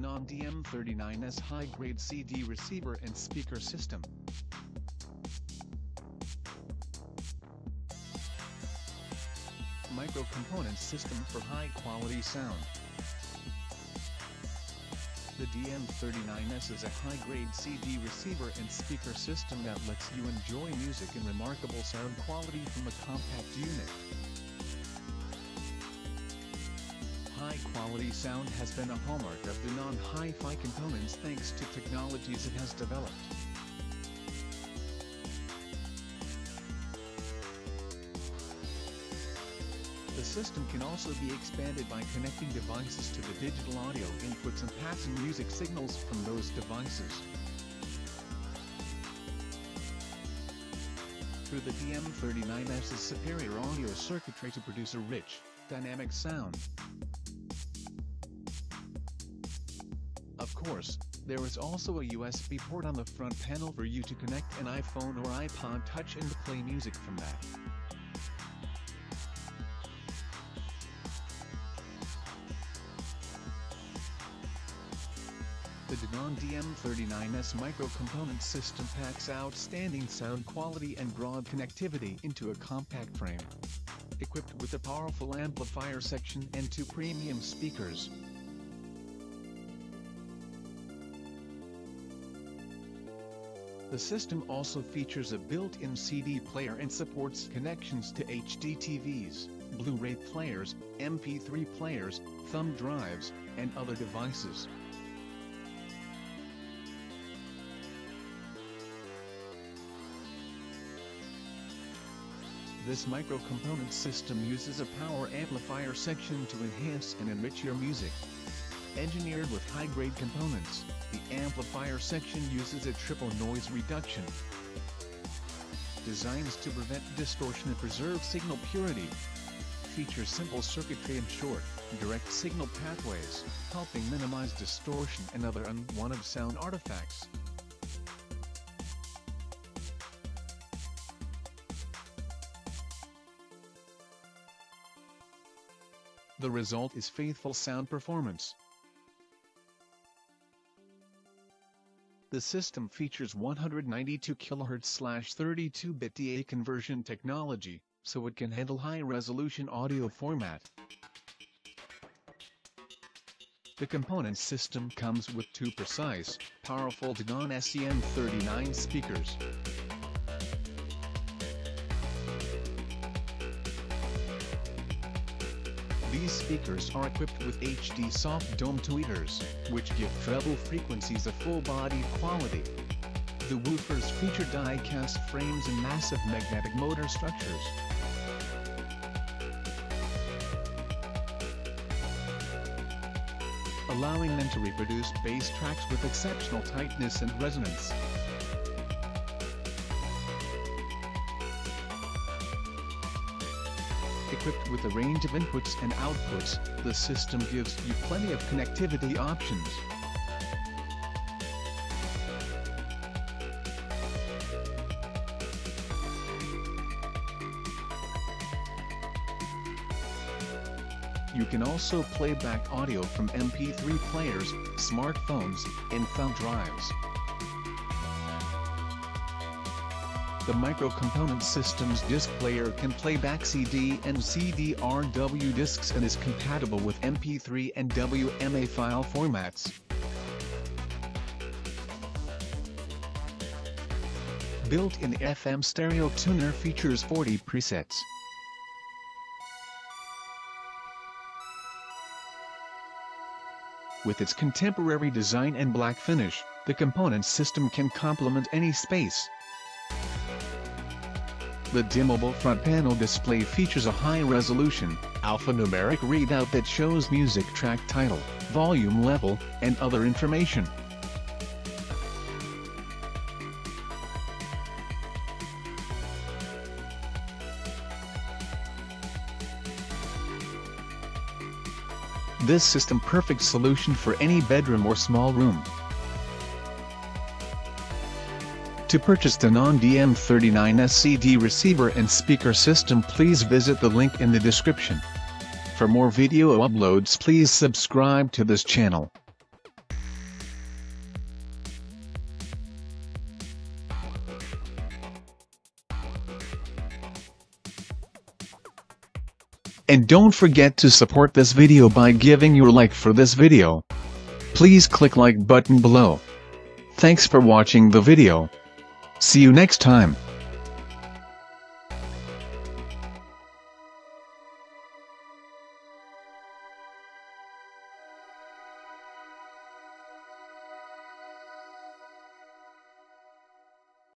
Denon DM39's high-grade CD receiver and speaker system. Microcomponents system for high-quality sound. The DM39S is a high-grade CD receiver and speaker system that lets you enjoy music in remarkable sound quality from a compact unit. High-quality sound has been a hallmark of Denon Hi-Fi Components thanks to technologies it has developed. The system can also be expanded by connecting devices to the digital audio inputs and passing music signals from those devices. Through the DM39S's superior audio circuitry to produce a rich, dynamic sound. Of course, there is also a USB port on the front panel for you to connect an iPhone or iPod touch and play music from that. The Denon DM39S microcomponent system packs outstanding sound quality and broad connectivity into a compact frame. Equipped with a powerful amplifier section and two premium speakers. The system also features a built-in CD player and supports connections to HDTVs, Blu-ray players, MP3 players, thumb drives, and other devices. This microcomponent system uses a power amplifier section to enhance and enrich your music. Engineered with high-grade components, the amplifier section uses a triple noise reduction. Designs to prevent distortion and preserve signal purity. Features simple circuitry and short, direct signal pathways, helping minimize distortion and other unwanted sound artifacts. The result is faithful sound performance. The system features 192 kHz/32-bit DA conversion technology, so it can handle high-resolution audio format. The component system comes with two precise, powerful Denon SEM39 speakers. These speakers are equipped with HD soft dome tweeters, which give treble frequencies a full-bodied quality. The woofers feature die-cast frames and massive magnetic motor structures. Allowing them to reproduce bass tracks with exceptional tightness and resonance. Equipped with a range of inputs and outputs, the system gives you plenty of connectivity options. You can also play back audio from MP3 players, smartphones, and thumb drives. The microcomponent system's disc player can play back CD and CD-RW discs and is compatible with MP3 and WMA file formats. Built-in FM stereo tuner features 40 presets. With its contemporary design and black finish, the component system can complement any space. The dimmable front panel display features a high-resolution, alphanumeric readout that shows music track title, volume level, and other information. This system is a perfect solution for any bedroom or small room. To purchase the Denon DM39S CD receiver and speaker system, please visit the link in the description. For more video uploads, please subscribe to this channel. And don't forget to support this video by giving your like for this video. Please click like button below. Thanks for watching the video. See you next time.